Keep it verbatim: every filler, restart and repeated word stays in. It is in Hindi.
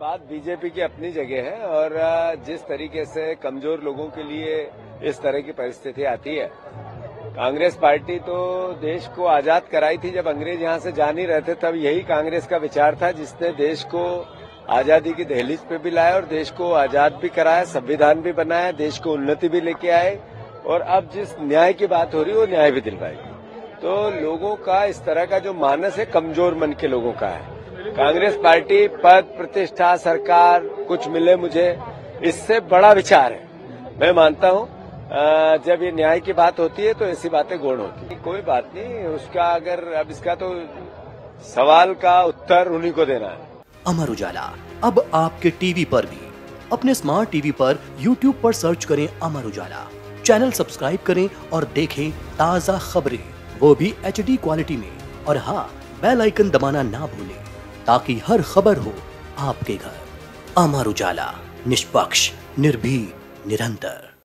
बात बीजेपी की अपनी जगह है और जिस तरीके से कमजोर लोगों के लिए इस तरह की परिस्थिति आती है, कांग्रेस पार्टी तो देश को आजाद कराई थी। जब अंग्रेज यहाँ से जा नहीं रहे थे तब यही कांग्रेस का विचार था, जिसने देश को आजादी की दहलीज पे भी लाया और देश को आजाद भी कराया, संविधान भी बनाया, देश को उन्नति भी लेके आए। और अब जिस न्याय की बात हो रही है वो न्याय भी दिलवाई। तो लोगों का इस तरह का जो मानस है कमजोर मन के लोगों का है। कांग्रेस पार्टी पद प्रतिष्ठा सरकार कुछ मिले मुझे, इससे बड़ा विचार है। मैं मानता हूं जब ये न्याय की बात होती है तो ऐसी बातें गौण होती है। कोई बात नहीं, उसका अगर अब इसका तो सवाल का उत्तर उन्हीं को देना है। अमर उजाला अब आपके टीवी पर भी। अपने स्मार्ट टीवी पर यूट्यूब पर सर्च करें अमर उजाला, चैनल सब्सक्राइब करें और देखें ताज़ा खबरें, वो भी एच डी क्वालिटी में। और हाँ, बेल आइकन दबाना ना भूलें ताकि हर खबर हो आपके घर। अमर उजाला, निष्पक्ष, निर्भीक, निरंतर।